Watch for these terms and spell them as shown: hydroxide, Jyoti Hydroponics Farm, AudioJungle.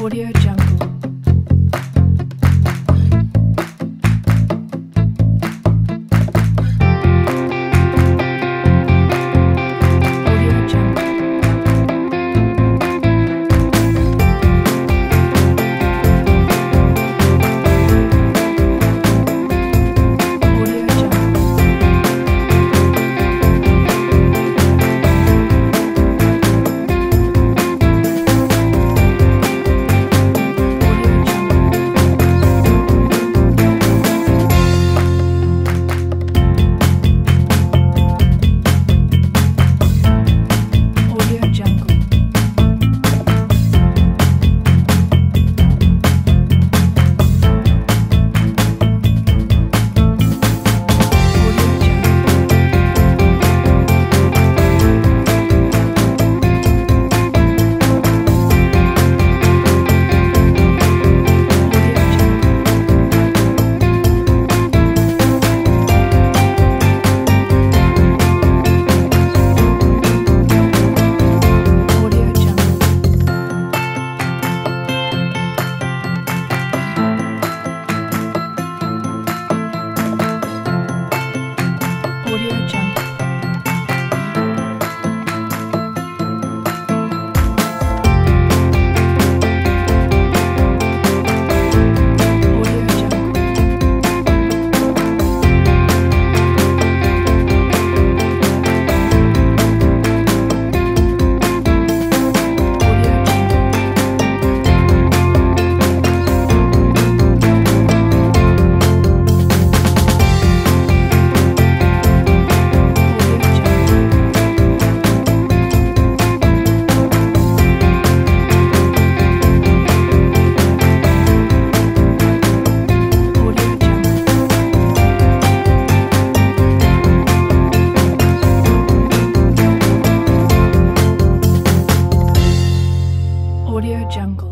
AudioJungle. AudioJungle.